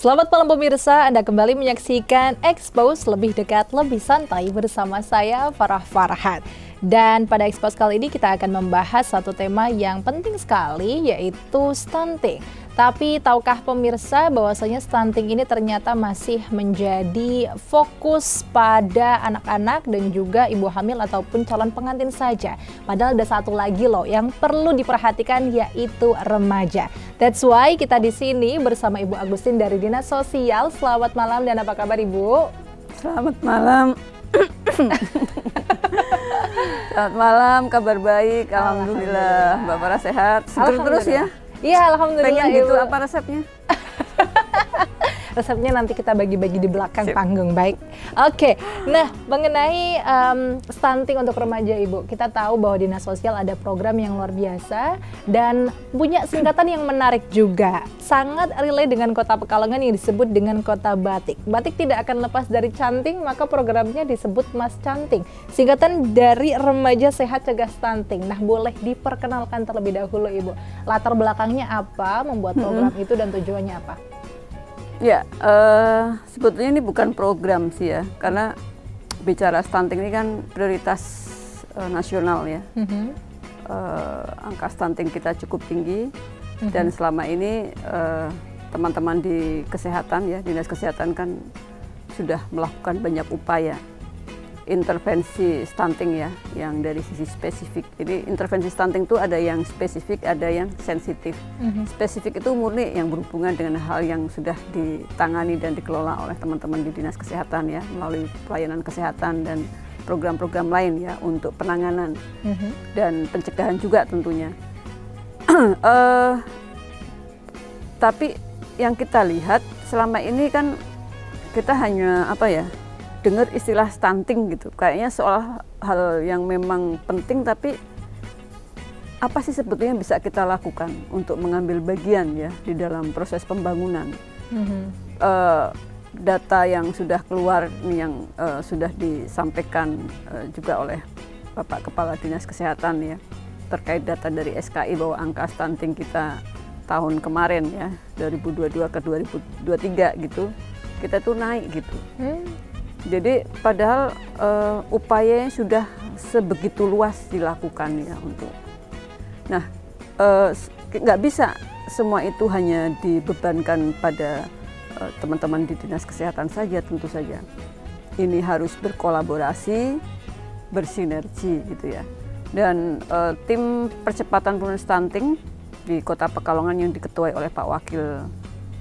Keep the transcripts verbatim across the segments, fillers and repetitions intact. Selamat malam pemirsa, Anda kembali menyaksikan Expose Lebih Dekat, Lebih Santai bersama saya Farah Farhad. Dan pada Expose kali ini kita akan membahas satu tema yang penting sekali, yaitu stunting. Tapi tahukah pemirsa bahwasanya stunting ini ternyata masih menjadi fokus pada anak-anak dan juga ibu hamil ataupun calon pengantin saja. Padahal ada satu lagi loh yang perlu diperhatikan, yaitu remaja. That's why kita di sini bersama Ibu Agustin dari Dinas Sosial. Selamat malam dan apa kabar Ibu? Selamat malam. Selamat malam, kabar baik. Alhamdulillah, Mbak Farah sehat. Seger terus ya. Iya, alhamdulillah. Pengen gitu Ibu. Apa resepnya? Resepnya nanti kita bagi-bagi di belakang Sip. panggung, baik. Oke, okay. Nah mengenai um, stunting untuk remaja Ibu, kita tahu bahwa Dinas Sosial ada program yang luar biasa dan punya singkatan yang menarik juga. Sangat relate dengan Kota Pekalongan yang disebut dengan Kota Batik. Batik tidak akan lepas dari canting, maka programnya disebut Mas Canting. Singkatan dari Remaja Sehat Cegah Stunting. Nah, boleh diperkenalkan terlebih dahulu Ibu, latar belakangnya apa, membuat program hmm. itu dan tujuannya apa? Ya, uh, sebetulnya ini bukan program sih ya, karena bicara stunting ini kan prioritas uh, nasional ya. Mm-hmm. uh, angka stunting kita cukup tinggi, mm-hmm. dan selama ini uh, teman-teman di kesehatan ya, Dinas Kesehatan kan sudah melakukan banyak upaya intervensi stunting ya, yang dari sisi spesifik. Jadi intervensi stunting itu ada yang spesifik, ada yang sensitif. Mm-hmm. Spesifik itu murni yang berhubungan dengan hal yang sudah ditangani dan dikelola oleh teman-teman di Dinas Kesehatan ya, melalui pelayanan kesehatan dan program-program lain ya untuk penanganan mm-hmm. dan pencegahan juga tentunya. uh, tapi yang kita lihat selama ini kan kita hanya apa ya? dengar istilah stunting gitu, kayaknya seolah hal yang memang penting, tapi apa sih sebetulnya bisa kita lakukan untuk mengambil bagian ya di dalam proses pembangunan. Mm-hmm. uh, data yang sudah keluar, yang uh, sudah disampaikan uh, juga oleh Bapak Kepala Dinas Kesehatan ya, terkait data dari S K I bahwa angka stunting kita tahun kemarin ya, dua ribu dua puluh dua ke dua ribu dua puluh tiga gitu, kita tuh naik gitu. Mm. Jadi padahal uh, upayanya sudah sebegitu luas dilakukan ya untuk. Nah, nggak uh, bisa semua itu hanya dibebankan pada teman-teman uh, di Dinas Kesehatan saja tentu saja. Ini harus berkolaborasi, bersinergi gitu ya. Dan uh, tim percepatan penurunan stunting di Kota Pekalongan yang diketuai oleh Pak Wakil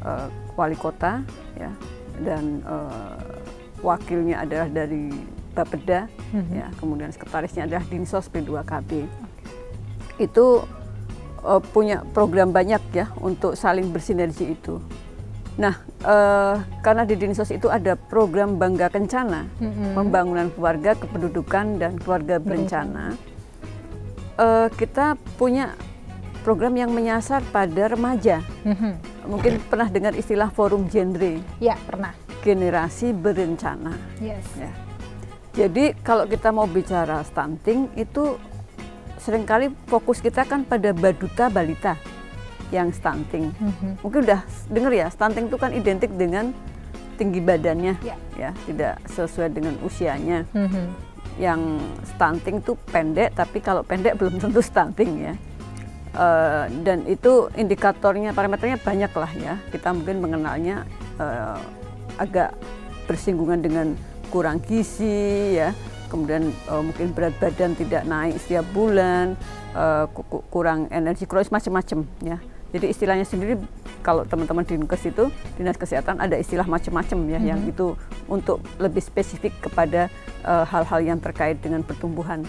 uh, Wali Kota ya, dan uh, wakilnya adalah dari BAPPEDA, mm-hmm. ya, kemudian sekretarisnya adalah Dinsos P dua K B. Okay. Itu uh, punya program banyak ya untuk saling bersinergi itu. Nah, uh, karena di Dinsos itu ada program Bangga Kencana, mm-hmm. pembangunan keluarga, kependudukan, dan keluarga berencana. Mm-hmm. uh, kita punya program yang menyasar pada remaja. Mm-hmm. Mungkin pernah dengar istilah Forum Genre. Ya, pernah. Generasi berencana. Yes. Ya. Jadi kalau kita mau bicara stunting itu seringkali fokus kita kan pada baduta balita yang stunting. Mm-hmm. Mungkin udah dengar ya, stunting itu kan identik dengan tinggi badannya, yeah. ya tidak sesuai dengan usianya. Mm-hmm. Yang stunting itu pendek, tapi kalau pendek belum tentu stunting ya. Uh, dan itu indikatornya, parameternya banyak lah ya. Kita mungkin mengenalnya. Uh, agak bersinggungan dengan kurang gizi ya, kemudian uh, mungkin berat badan tidak naik setiap bulan, uh, kurang energi kronis, macam-macam ya. Jadi istilahnya sendiri kalau teman-teman di Dinkes itu, Dinas Kesehatan, ada istilah macam-macam ya, mm-hmm. yang itu untuk lebih spesifik kepada uh, hal-hal yang terkait dengan pertumbuhan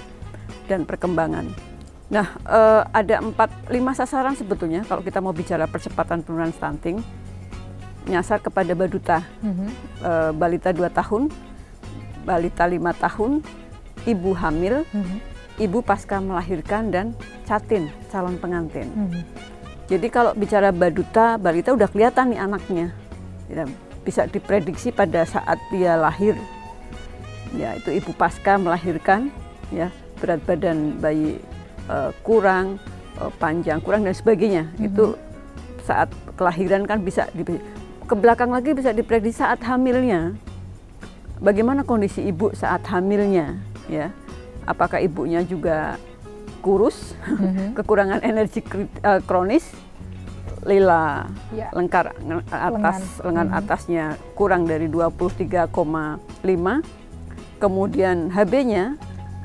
dan perkembangan. Nah, uh, ada empat, lima sasaran sebetulnya kalau kita mau bicara percepatan penurunan stunting. Nyasar kepada baduta, mm-hmm. e, balita dua tahun, balita lima tahun, ibu hamil, mm-hmm. ibu pasca melahirkan, dan catin, calon pengantin. Mm-hmm. Jadi kalau bicara baduta, balita udah kelihatan nih anaknya, bisa diprediksi pada saat dia lahir. Ya, itu ibu pasca melahirkan, ya, berat badan bayi e, kurang, e, panjang kurang, dan sebagainya. Mm-hmm. Itu saat kelahiran kan bisa di ke belakang lagi bisa diprediksi saat hamilnya. Bagaimana kondisi ibu saat hamilnya, ya? Apakah ibunya juga kurus, mm-hmm. kekurangan energi uh, kronis, lila, ya. lengkar atas, lengan, lengan mm-hmm. atasnya kurang dari dua puluh tiga koma lima, kemudian H B-nya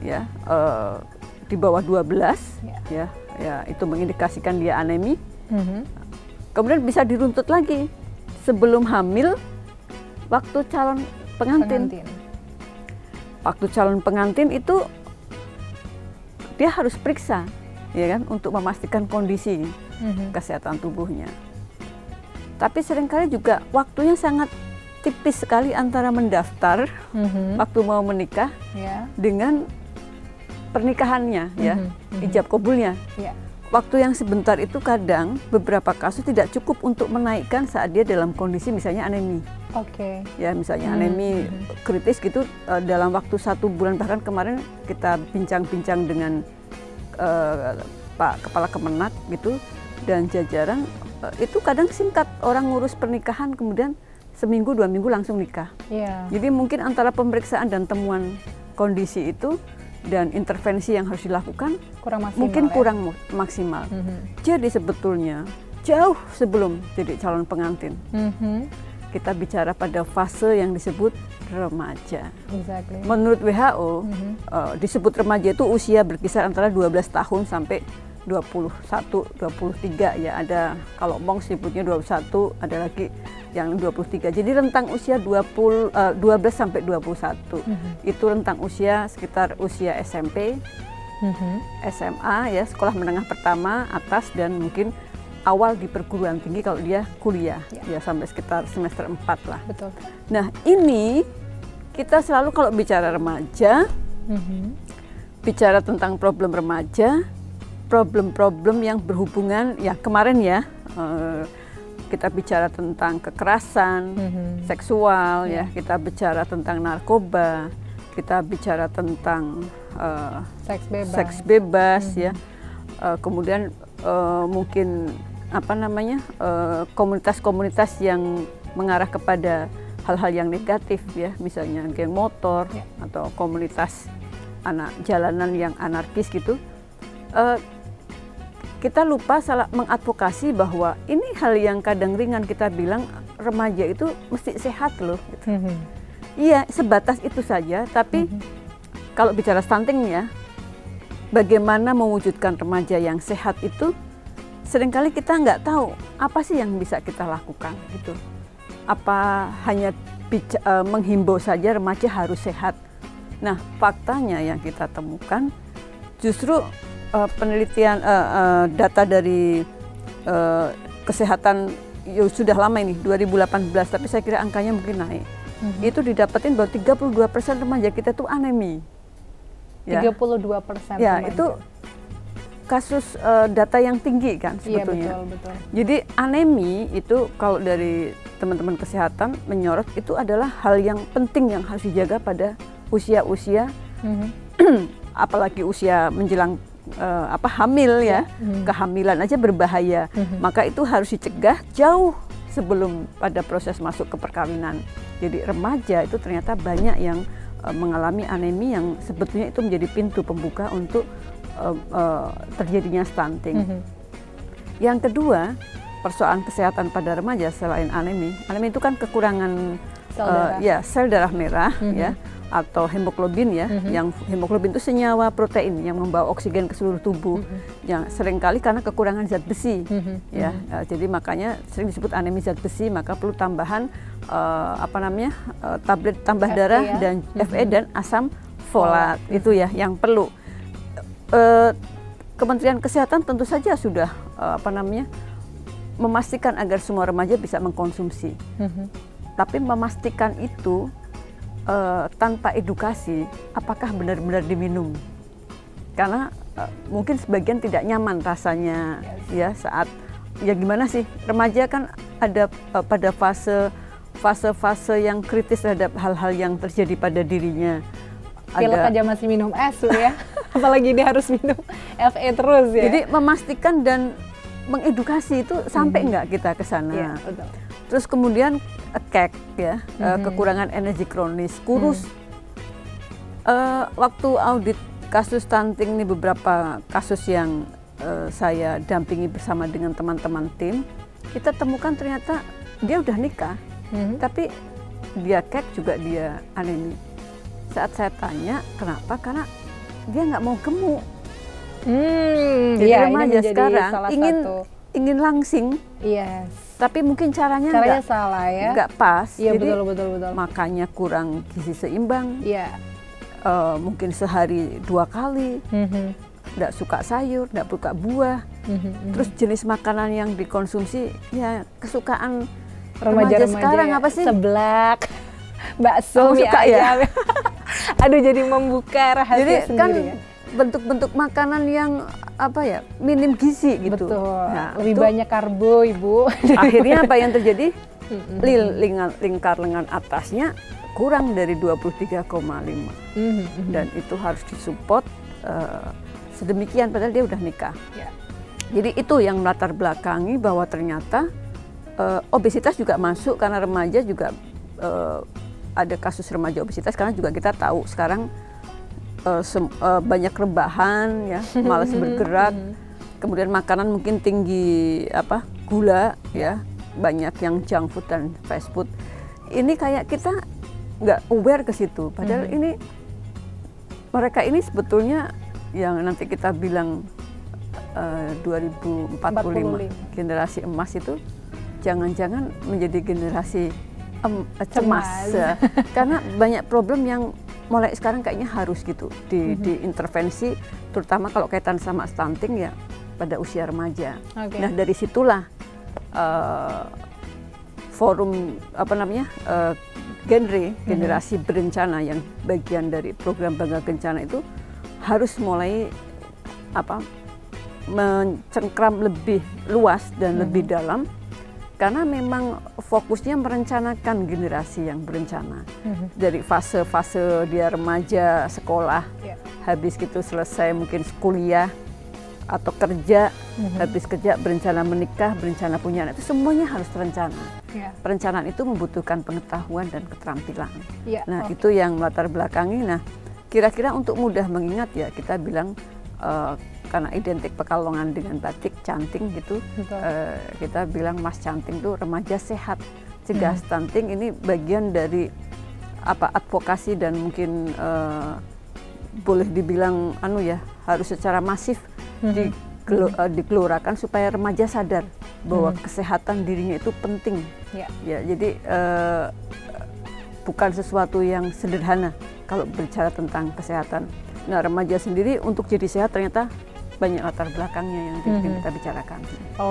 ya uh, di bawah dua belas, ya. Ya, ya itu mengindikasikan dia anemi. Mm-hmm. Kemudian bisa diruntut lagi sebelum hamil, waktu calon pengantin. pengantin. Waktu calon pengantin itu dia harus periksa, ya kan, untuk memastikan kondisi mm-hmm. kesehatan tubuhnya. Tapi seringkali juga waktunya sangat tipis sekali antara mendaftar mm-hmm. waktu mau menikah yeah. dengan pernikahannya, mm-hmm. ya, mm-hmm. ijab kabulnya. Yeah. Waktu yang sebentar itu kadang beberapa kasus tidak cukup untuk menaikkan saat dia dalam kondisi misalnya anemi. Oke. Okay. Ya misalnya anemi mm-hmm. kritis gitu uh, dalam waktu satu bulan, bahkan kemarin kita bincang-bincang dengan uh, Pak Kepala Kemenag gitu dan jajaran uh, itu kadang singkat orang ngurus pernikahan kemudian seminggu dua minggu langsung nikah. Yeah. Jadi mungkin antara pemeriksaan dan temuan kondisi itu dan intervensi yang harus dilakukan kurang maksimal, mungkin kurang ya? maksimal. Mm-hmm. Jadi sebetulnya jauh sebelum jadi calon pengantin, mm-hmm. kita bicara pada fase yang disebut remaja. Exactly. Menurut W H O, mm-hmm. uh, disebut remaja itu usia berkisar antara dua belas tahun sampai dua puluh satu, dua puluh tiga ya. Ada kalau mong sebutnya dua puluh satu, ada lagi yang dua puluh tiga. Jadi rentang usia dua belas sampai dua puluh satu. Mm-hmm. Itu rentang usia sekitar usia S M P, mm-hmm. S M A ya, sekolah menengah pertama, atas dan mungkin awal di perguruan tinggi kalau dia kuliah. Yeah. Ya sampai sekitar semester empat lah. Betul. Nah, ini kita selalu kalau bicara remaja, mm-hmm. bicara tentang problem remaja, problem-problem yang berhubungan ya kemarin ya uh, kita bicara tentang kekerasan mm-hmm. seksual yeah. ya, kita bicara tentang narkoba, kita bicara tentang uh, seks bebas, seks bebas mm-hmm. ya uh, kemudian uh, mungkin apa namanya uh, komunitas-komunitas yang mengarah kepada hal-hal yang negatif ya, misalnya geng motor yeah. atau komunitas anak jalanan yang anarkis gitu. Uh, Kita lupa salah mengadvokasi bahwa ini hal yang kadang ringan, kita bilang remaja itu mesti sehat loh. Gitu. Mm-hmm. Iya, sebatas itu saja. Tapi mm-hmm. kalau bicara stunting ya, bagaimana mewujudkan remaja yang sehat itu seringkali kita nggak tahu apa sih yang bisa kita lakukan gitu. Apa hanya bica, uh, menghimbau saja remaja harus sehat. Nah, faktanya yang kita temukan justru Uh, penelitian uh, uh, data dari uh, kesehatan ya sudah lama ini dua ribu delapan belas, tapi saya kira angkanya mungkin naik. Mm-hmm. Itu didapetin bahwa tiga puluh dua persen remaja kita tuh anemi. Ya. tiga puluh dua persen. Ya, remaja. Itu kasus uh, data yang tinggi kan sebetulnya. Iya, betul, betul. Jadi anemi itu kalau dari teman-teman kesehatan menyorot itu adalah hal yang penting yang harus dijaga pada usia-usia mm-hmm. apalagi usia menjelang Uh, apa hamil ya, hmm. kehamilan aja berbahaya, hmm. maka itu harus dicegah jauh sebelum pada proses masuk ke perkawinan. Jadi remaja itu ternyata banyak yang uh, mengalami anemi yang sebetulnya itu menjadi pintu pembuka untuk uh, uh, terjadinya stunting. Hmm. Yang kedua, persoalan kesehatan pada remaja selain anemi, anemi itu kan kekurangan sel darah, uh, ya, sel darah merah, hmm. ya. Atau hemoglobin ya, mm-hmm. yang hemoglobin itu senyawa protein yang membawa oksigen ke seluruh tubuh, mm-hmm. yang seringkali karena kekurangan zat besi, mm-hmm. ya, mm-hmm. jadi makanya sering disebut anemi zat besi, maka perlu tambahan uh, apa namanya uh, tablet tambah F A darah ya? Dan mm-hmm. F A dan asam folat oh. itu ya yang perlu. Uh, Kementerian Kesehatan tentu saja sudah uh, apa namanya memastikan agar semua remaja bisa mengkonsumsi, mm-hmm. tapi memastikan itu Uh, tanpa edukasi, apakah benar-benar diminum? Karena uh, mungkin sebagian tidak nyaman rasanya yes. ya saat ya gimana sih remaja kan ada uh, pada fase fase-fase yang kritis terhadap hal-hal yang terjadi pada dirinya. Pilek aja masih minum es ya, apalagi dia harus minum F A terus ya. Jadi memastikan dan mengedukasi itu sampai mm-hmm. enggak kita ke sana. Yeah, Terus kemudian kek ya, mm-hmm. kekurangan energi kronis, kurus. Mm. Uh, waktu audit kasus stunting ini beberapa kasus yang uh, saya dampingi bersama dengan teman-teman tim, kita temukan ternyata dia udah nikah, mm-hmm. tapi dia kek juga, dia anemia. Saat saya tanya kenapa, karena dia nggak mau gemuk. Hmm, jadi ya, remaja sekarang ingin satu. ingin langsing, yes. tapi mungkin caranya, caranya nggak, salah ya, nggak pas. Ya, jadi betul, betul, betul. Makanya kurang gizi seimbang. Ya. Uh, mungkin sehari dua kali, nggak mm-hmm. suka sayur, nggak suka buah. Mm-hmm. Terus jenis makanan yang dikonsumsi, ya kesukaan remaja, remaja sekarang ya, apa sih? Seblak, bakso, mie ayam. Ya? Aduh, jadi membuka rahasia jadi, sendiri. Kan, ya? Bentuk-bentuk makanan yang apa ya, minim gizi gitu. Betul. Nah, lebih banyak karbo, Ibu. Akhirnya apa yang terjadi? Lingkar lengan atasnya kurang dari dua puluh tiga koma lima. Mm-hmm. Dan itu harus disupport uh, sedemikian, padahal dia udah nikah. Yeah. Jadi itu yang melatar belakangi bahwa ternyata uh, obesitas juga masuk, karena remaja juga uh, ada kasus remaja obesitas, karena juga kita tahu sekarang Uh, sem- uh, banyak rebahan ya, malas bergerak, kemudian makanan mungkin tinggi apa gula ya, banyak yang junk food dan fast food. Ini kayak kita nggak aware ke situ, padahal mm-hmm. ini mereka ini sebetulnya yang nanti kita bilang uh, dua ribu empat puluh lima generasi emas itu jangan-jangan menjadi generasi em- cemas, cemas. Karena banyak problem yang mulai sekarang kayaknya harus gitu di, mm-hmm. diintervensi, terutama kalau kaitan sama stunting ya pada usia remaja. Okay. Nah dari situlah uh, forum apa namanya uh, genre generasi mm-hmm. berencana yang bagian dari program Bangga Kencana itu harus mulai apa mencengkram lebih luas dan mm-hmm. lebih dalam, karena memang fokusnya merencanakan generasi yang berencana. Mm-hmm. Dari fase-fase dia remaja, sekolah, yeah. habis gitu selesai mungkin kuliah atau kerja, mm-hmm. habis kerja berencana menikah, berencana punya anak, itu semuanya harus terencana. Yeah. Perencanaan itu membutuhkan pengetahuan dan keterampilan. Yeah. Nah, okay. itu yang latar belakangi. Nah, kira-kira untuk mudah mengingat ya, kita bilang uh, karena identik Pekalongan dengan batik, canting gitu, uh, kita bilang Mas Canting itu remaja sehat, cegah hmm. stunting. Ini bagian dari apa advokasi dan mungkin uh, boleh dibilang anu ya, harus secara masif hmm. digelu- uh, digelorakan supaya remaja sadar bahwa hmm. kesehatan dirinya itu penting. Ya, ya jadi uh, bukan sesuatu yang sederhana kalau berbicara tentang kesehatan. Nah remaja sendiri untuk jadi sehat ternyata banyak latar belakangnya yang mm-hmm. kita bicarakan.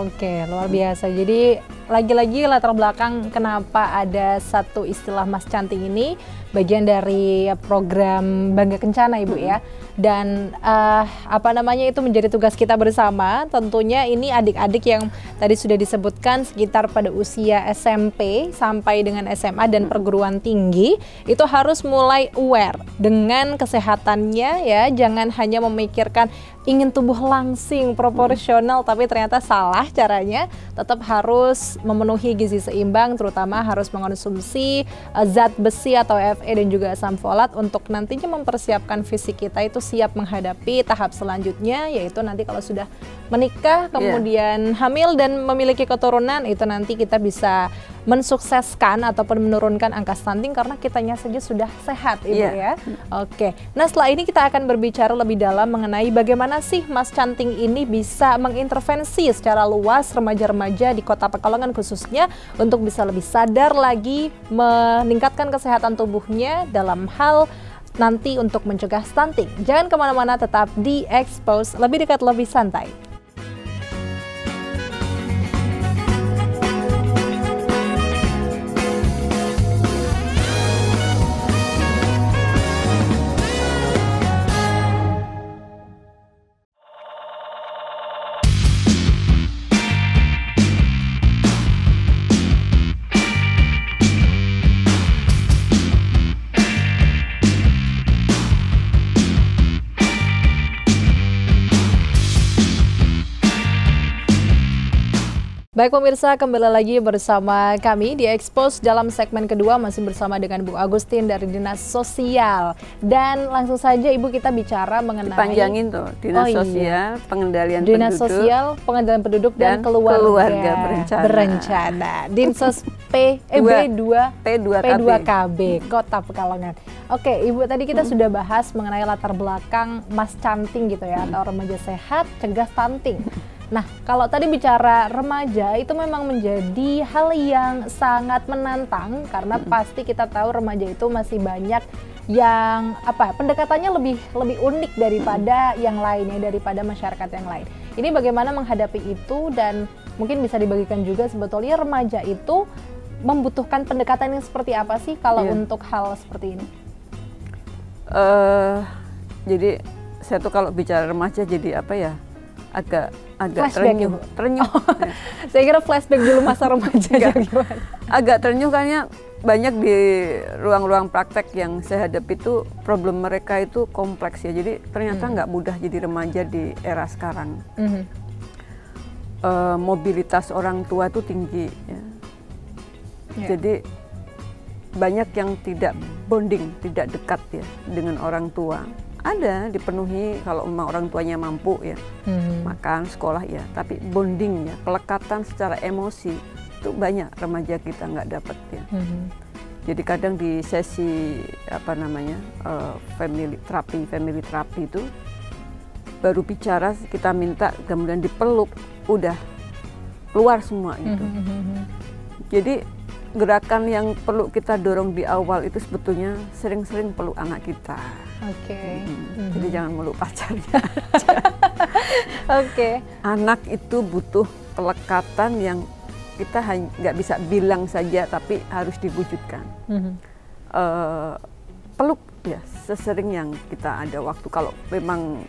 Oke, luar biasa. Jadi lagi-lagi latar belakang kenapa ada satu istilah Mas Canting ini bagian dari program Bangga Kencana, Ibu mm-hmm. ya. Dan uh, apa namanya itu menjadi tugas kita bersama. Tentunya ini adik-adik yang tadi sudah disebutkan sekitar pada usia S M P sampai dengan S M A dan mm-hmm. perguruan tinggi itu harus mulai aware dengan kesehatannya ya. Jangan hanya memikirkan ingin tubuh langsing, proporsional, hmm. tapi ternyata salah caranya. Tetap harus memenuhi gizi seimbang, terutama harus mengonsumsi uh, zat besi atau F A dan juga asam folat untuk nantinya mempersiapkan fisik kita itu siap menghadapi tahap selanjutnya, yaitu nanti kalau sudah menikah, kemudian yeah. hamil dan memiliki keturunan, itu nanti kita bisa mensukseskan ataupun menurunkan angka stunting karena kitanya saja sudah sehat, Ibu yeah. ya. Oke, okay. Nah setelah ini kita akan berbicara lebih dalam mengenai bagaimana sih Mas Canting ini bisa mengintervensi secara luas remaja-remaja di Kota Pekalongan khususnya untuk bisa lebih sadar lagi meningkatkan kesehatan tubuhnya dalam hal nanti untuk mencegah stunting. Jangan kemana-mana, tetap di Expose Lebih Dekat, Lebih Santai. Baik pemirsa, kembali lagi bersama kami di Expose dalam segmen kedua, masih bersama dengan Bu Agustin dari Dinas Sosial. Dan langsung saja Ibu, kita bicara mengenai panjangin tuh Dinas oh, Sosial, iya. pengendalian Dinas penduduk, Sosial, pengendalian penduduk dan, dan keluarga, keluarga berencana. berencana. Dinsos P eh, P dua P dua K B Kota Pekalongan. Oke, Ibu, tadi kita hmm. sudah bahas mengenai latar belakang Mas Canting gitu ya, atau remaja sehat cegah stunting. Nah, kalau tadi bicara remaja itu memang menjadi hal yang sangat menantang karena pasti kita tahu remaja itu masih banyak yang apa pendekatannya lebih lebih unik daripada yang lainnya, daripada masyarakat yang lain. Ini bagaimana menghadapi itu, dan mungkin bisa dibagikan juga sebetulnya remaja itu membutuhkan pendekatan yang seperti apa sih kalau yeah. untuk hal seperti ini? Uh, jadi saya tuh kalau bicara remaja jadi apa ya? agak agak flashback terenyuh, ya, terenyuh. Oh, ya. Saya kira flashback dulu masa remaja. Enggak, gimana? Agak terenyuh, kayaknya banyak di ruang-ruang praktek yang saya hadapi itu problem mereka itu kompleks ya, jadi ternyata nggak hmm. mudah jadi remaja di era sekarang. hmm. E, mobilitas orang tua itu tinggi ya. yeah. Jadi banyak yang tidak bonding, tidak dekat ya dengan orang tua. Ada dipenuhi kalau memang orang tuanya mampu ya, hmm. makan, sekolah ya, tapi bonding ya, kelekatan secara emosi itu banyak remaja kita nggak dapat ya. Hmm. Jadi kadang di sesi apa namanya uh, family terapi, family terapi itu baru bicara kita minta kemudian dipeluk, udah keluar semua gitu. Hmm. Jadi gerakan yang perlu kita dorong di awal itu sebetulnya sering-sering peluk anak kita. Oke. Okay. Hmm. Mm-hmm. Jadi jangan meluk pacarnya. Oke. Okay. Anak itu butuh pelekatan yang kita nggak bisa bilang saja, tapi harus diwujudkan. Mm-hmm. Uh, peluk ya sesering yang kita ada waktu. Kalau memang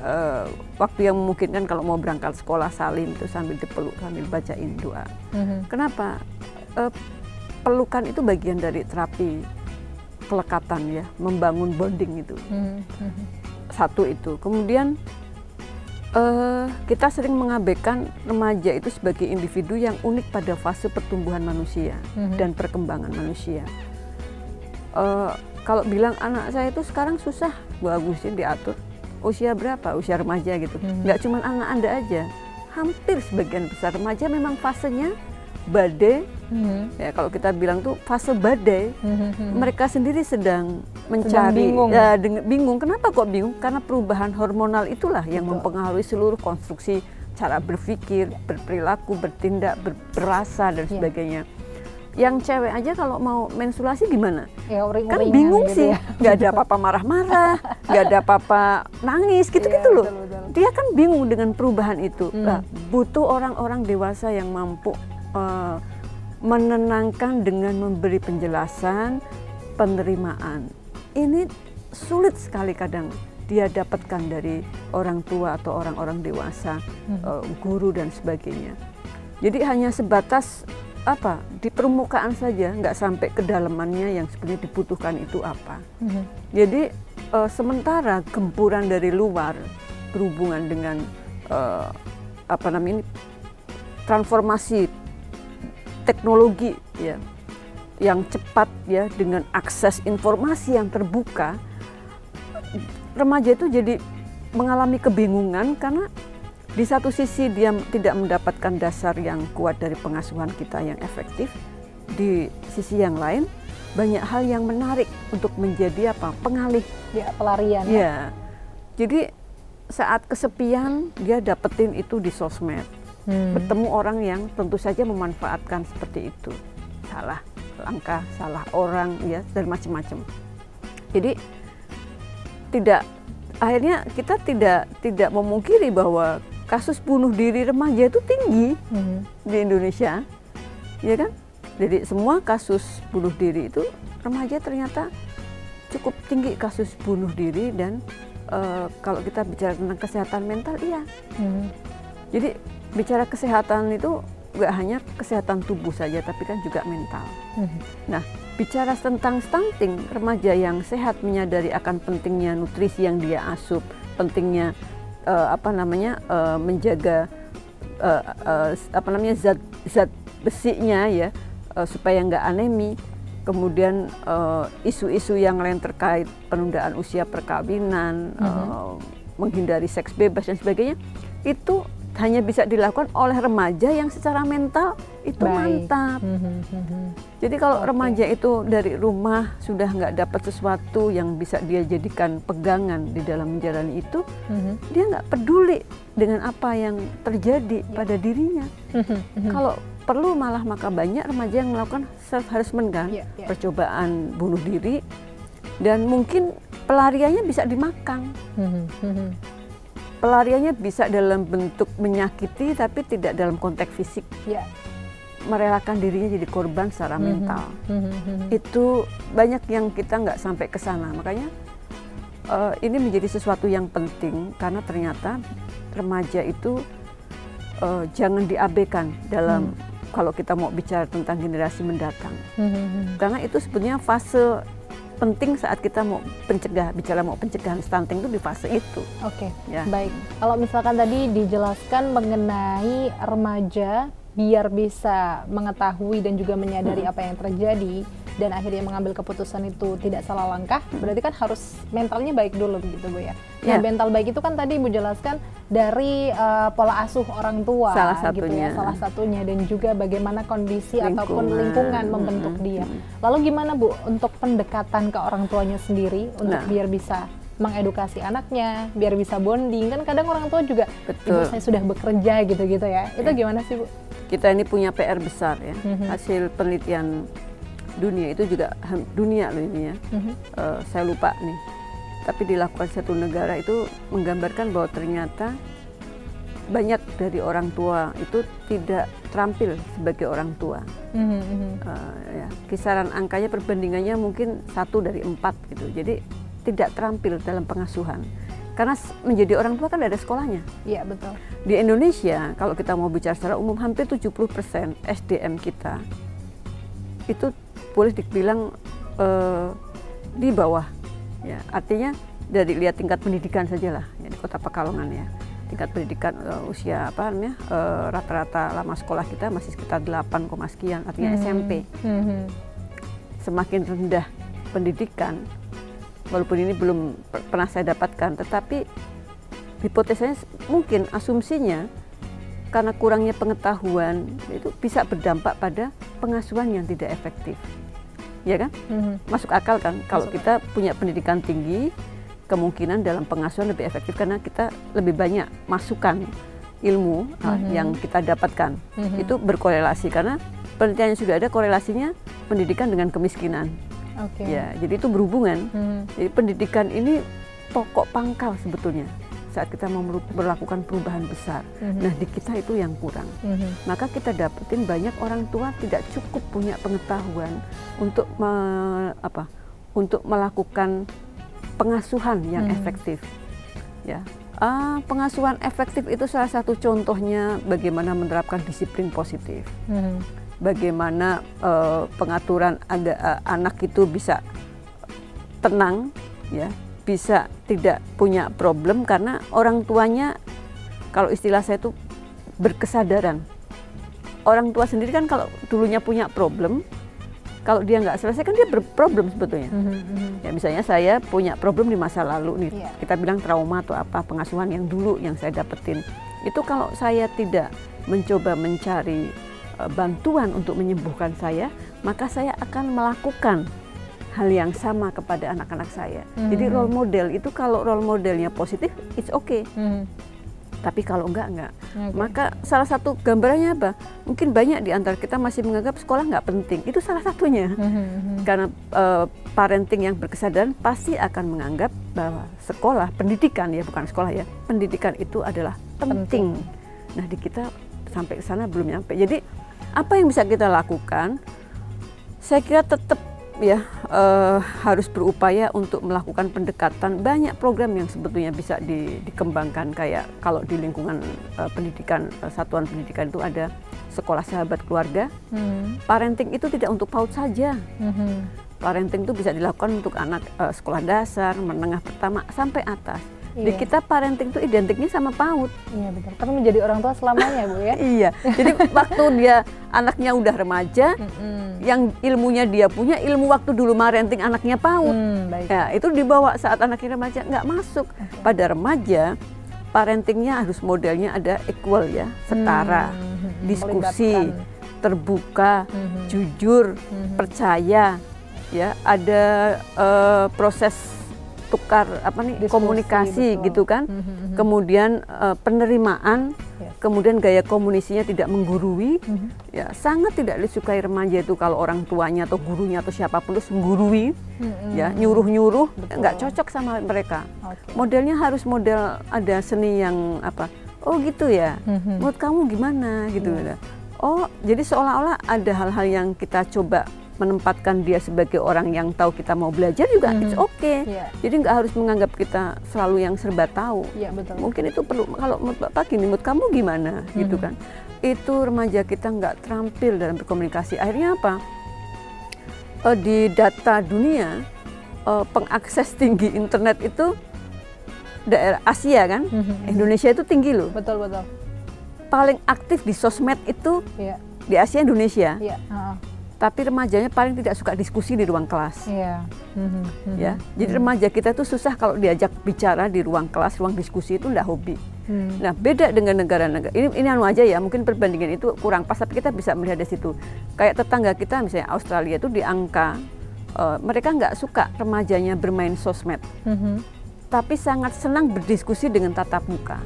Uh, waktu yang memungkinkan, kalau mau berangkat sekolah salim itu sambil dipeluk, sambil bacain doa. Mm-hmm. Kenapa? Uh, pelukan itu bagian dari terapi kelekatan ya, membangun bonding itu. Mm-hmm. Satu itu. Kemudian uh, kita sering mengabaikan remaja itu sebagai individu yang unik pada fase pertumbuhan manusia mm-hmm. dan perkembangan manusia. Uh, kalau bilang anak saya itu sekarang susah, Bu Agustin, diatur. Usia berapa? Usia remaja gitu. Mm-hmm. Nggak cuma anak Anda aja, hampir sebagian besar remaja memang fasenya badai. Mm-hmm. Ya, kalau kita bilang tuh fase badai, mm-hmm. mereka sendiri sedang mencari, sedang bingung. Ya, bingung. Kenapa kok bingung? Karena perubahan hormonal itulah yang Betul. mempengaruhi seluruh konstruksi cara berpikir, berperilaku, bertindak, ber berasa dan sebagainya. Yeah. Yang cewek aja kalau mau menstruasi gimana? Ya, kan bingung sih, nggak gitu ya. Ada apa-apa marah-marah, nggak ada apa-apa nangis, gitu-gitu ya, loh. Betul, betul. Dia kan bingung dengan perubahan itu. Hmm. Nah, butuh orang-orang dewasa yang mampu uh, menenangkan dengan memberi penjelasan, penerimaan. Ini sulit sekali kadang dia dapatkan dari orang tua atau orang-orang dewasa, hmm. uh, guru dan sebagainya. Jadi hanya sebatas apa di permukaan saja, nggak sampai kedalamannya yang sebenarnya dibutuhkan itu apa. Mm-hmm. Jadi e, sementara gempuran dari luar berhubungan dengan e, apa namanya transformasi teknologi ya yang cepat ya, dengan akses informasi yang terbuka, remaja itu jadi mengalami kebingungan karena di satu sisi dia tidak mendapatkan dasar yang kuat dari pengasuhan kita yang efektif. Di sisi yang lain banyak hal yang menarik untuk menjadi apa? Pengalih. Ya, pelarian. Ya. Ya. Jadi saat kesepian dia dapetin itu di sosmed. Hmm. Bertemu orang yang tentu saja memanfaatkan seperti itu. Salah langkah, salah orang ya, dan macam-macam. Jadi tidak akhirnya kita tidak tidak memungkiri bahwa kasus bunuh diri remaja itu tinggi mm-hmm. di Indonesia, ya kan? Jadi semua kasus bunuh diri itu remaja ternyata cukup tinggi kasus bunuh diri, dan uh, kalau kita bicara tentang kesehatan mental, iya. Mm-hmm. Jadi bicara kesehatan itu nggak hanya kesehatan tubuh saja, tapi kan juga mental. Mm-hmm. Nah, bicara tentang stunting, remaja yang sehat menyadari akan pentingnya nutrisi yang dia asup, pentingnya Uh, apa namanya uh, menjaga uh, uh, apa namanya zat zat besinya ya, uh, supaya nggak anemi. Kemudian isu-isu uh, yang lain terkait penundaan usia perkawinan, mm-hmm. uh, menghindari seks bebas dan sebagainya, itu hanya bisa dilakukan oleh remaja yang secara mental itu Baik. mantap. Mm-hmm. Jadi kalau okay. remaja itu dari rumah sudah nggak dapat sesuatu yang bisa dia jadikan pegangan di dalam menjalani itu, mm-hmm. dia nggak peduli dengan apa yang terjadi yeah. pada dirinya. Mm-hmm. Kalau perlu malah maka banyak remaja yang melakukan self harassment kan, yeah, yeah. percobaan bunuh diri, dan mungkin pelariannya bisa dimakan. Mm-hmm. Pelariannya bisa dalam bentuk menyakiti tapi tidak dalam konteks fisik. Yeah. Merelakan dirinya jadi korban secara mm-hmm. mental. Mm-hmm. Itu banyak yang kita nggak sampai ke sana. Makanya uh, ini menjadi sesuatu yang penting karena ternyata remaja itu uh, jangan diabaikan dalam mm-hmm. kalau kita mau bicara tentang generasi mendatang, mm-hmm. karena itu sebenarnya fase penting saat kita mau pencegah bicara mau pencegahan stunting itu di fase itu. Oke, okay. ya. Baik. Kalau misalkan tadi dijelaskan mengenai remaja biar bisa mengetahui dan juga menyadari hmm. apa yang terjadi dan akhirnya mengambil keputusan itu tidak salah langkah, berarti kan harus mentalnya baik dulu gitu Bu ya. Nah, yeah. mental baik itu kan tadi Ibu jelaskan dari uh, pola asuh orang tua, salah satunya. gitu ya, salah satunya, dan juga bagaimana kondisi lingkungan. ataupun lingkungan membentuk mm-hmm. dia. Lalu gimana Bu untuk pendekatan ke orang tuanya sendiri untuk nah. biar bisa mengedukasi anaknya, biar bisa bonding, kan kadang orang tua juga Betul. ibu saya sudah bekerja gitu-gitu ya. Itu yeah. gimana sih Bu? Kita ini punya P R besar ya, mm-hmm. hasil penelitian dunia itu juga dunia loh ini ya, mm-hmm. uh, saya lupa nih. Tapi dilakukan satu negara itu menggambarkan bahwa ternyata banyak dari orang tua itu tidak terampil sebagai orang tua. Mm-hmm. uh, ya, kisaran angkanya perbandingannya mungkin satu dari empat gitu. Jadi tidak terampil dalam pengasuhan. Karena menjadi orang tua kan ada sekolahnya. Iya betul. Di Indonesia kalau kita mau bicara secara umum hampir tujuh puluh persen S D M kita itu boleh dibilang uh, di bawah. Ya, artinya dari lihat tingkat pendidikan sajalah ya, di Kota Pekalongan ya, tingkat pendidikan uh, usia apa namanya uh, rata-rata lama sekolah kita masih sekitar delapan, sekian artinya mm-hmm. S M P. Mm-hmm. Semakin rendah pendidikan, walaupun ini belum pernah saya dapatkan, tetapi hipotesanya mungkin asumsinya karena kurangnya pengetahuan itu bisa berdampak pada pengasuhan yang tidak efektif. Ya kan? Mm-hmm. Masuk akal kan? Kalau kita punya pendidikan tinggi, kemungkinan dalam pengasuhan lebih efektif karena kita lebih banyak masukan ilmu mm-hmm. uh, yang kita dapatkan. Mm-hmm. Itu berkorelasi karena penelitian yang sudah ada korelasinya pendidikan dengan kemiskinan. Okay. Ya, jadi itu berhubungan. Mm-hmm. Jadi pendidikan ini pokok pangkal sebetulnya saat kita mau melakukan perubahan besar. Mm-hmm. Nah, di kita itu yang kurang. Mm-hmm. Maka kita dapetin banyak orang tua tidak cukup punya pengetahuan untuk me, apa? Untuk melakukan pengasuhan yang mm-hmm. efektif. Ya, uh, pengasuhan efektif itu salah satu contohnya bagaimana menerapkan disiplin positif. Mm-hmm. Bagaimana uh, pengaturan ada, uh, anak itu bisa tenang, ya. Bisa tidak punya problem karena orang tuanya, kalau istilah saya itu berkesadaran. Orang tua sendiri kan kalau dulunya punya problem, kalau dia nggak selesai kan dia berproblem sebetulnya. Mm-hmm. Ya misalnya saya punya problem di masa lalu nih, yeah. kita bilang trauma atau apa, pengasuhan yang dulu yang saya dapetin. Itu kalau saya tidak mencoba mencari uh, bantuan untuk menyembuhkan saya, maka saya akan melakukan hal yang sama kepada anak-anak saya. Mm-hmm. Jadi role model itu kalau role modelnya positif, it's okay. Mm-hmm. Tapi kalau enggak, enggak. Okay. Maka salah satu gambarannya apa? Mungkin banyak di antara kita masih menganggap sekolah enggak penting. Itu salah satunya. Mm-hmm. Karena uh, parenting yang berkesadaran pasti akan menganggap bahwa sekolah, pendidikan ya, bukan sekolah ya, pendidikan itu adalah penting. penting. Nah di kita sampai ke sana belum nyampe. Jadi apa yang bisa kita lakukan, saya kira tetap ya uh, harus berupaya untuk melakukan pendekatan. Banyak program yang sebetulnya bisa di, dikembangkan, kayak kalau di lingkungan uh, pendidikan uh, satuan pendidikan itu ada sekolah sahabat keluarga. Hmm. Parenting itu tidak untuk PAUD saja. Hmm. Parenting itu bisa dilakukan untuk anak uh, sekolah dasar, menengah pertama sampai atas. Di kita parenting itu identiknya sama PAUD. Iya betul. Tapi menjadi orang tua selamanya Bu ya. Iya. Jadi waktu dia anaknya udah remaja, mm-hmm. yang ilmunya dia punya ilmu waktu dulu parenting anaknya PAUD. Mm, baik. Ya, itu dibawa saat anaknya remaja nggak masuk. Okay. Pada remaja parentingnya harus modelnya ada equal ya, setara, mm-hmm. diskusi, melibatkan. Terbuka, mm-hmm. jujur, mm-hmm. percaya, ya ada uh, proses tukar apa nih diskusi, komunikasi betul. Gitu kan, mm-hmm. kemudian uh, penerimaan, yes. kemudian gaya komunikasinya tidak menggurui, mm-hmm. ya sangat tidak disukai remaja itu kalau orang tuanya atau gurunya atau siapapun itu menggurui, mm-hmm. ya nyuruh-nyuruh nggak cocok sama mereka. Okay. Modelnya harus model ada seni yang apa? Oh gitu ya, mm-hmm. menurut kamu gimana gitu? Mm-hmm. Oh jadi seolah-olah ada hal-hal yang kita coba menempatkan dia sebagai orang yang tahu kita mau belajar juga, mm-hmm. it's okay. Yeah. Jadi nggak harus menganggap kita selalu yang serba tahu. Yeah, betul. Mungkin itu perlu, kalau menurut Bapak gini, menurut kamu gimana, mm-hmm. gitu kan. Itu remaja kita nggak terampil dalam berkomunikasi. Akhirnya apa? E, di data dunia, e, pengakses tinggi internet itu daerah Asia kan, mm-hmm. Indonesia itu tinggi loh. Betul, betul. Paling aktif di sosmed itu yeah. di Asia Indonesia. Yeah. Uh-huh. Tapi remajanya paling tidak suka diskusi di ruang kelas. Iya. Mm-hmm. Ya, mm-hmm. jadi remaja kita itu susah kalau diajak bicara di ruang kelas, ruang diskusi itu enggak hobi. Mm. Nah, beda dengan negara-negara. Ini ini anu aja ya, mungkin perbandingan itu kurang pas, tapi kita bisa melihat dari situ. Kayak tetangga kita misalnya Australia itu di angka, uh, mereka nggak suka remajanya bermain sosmed. Mm-hmm. Tapi sangat senang berdiskusi dengan tatap muka.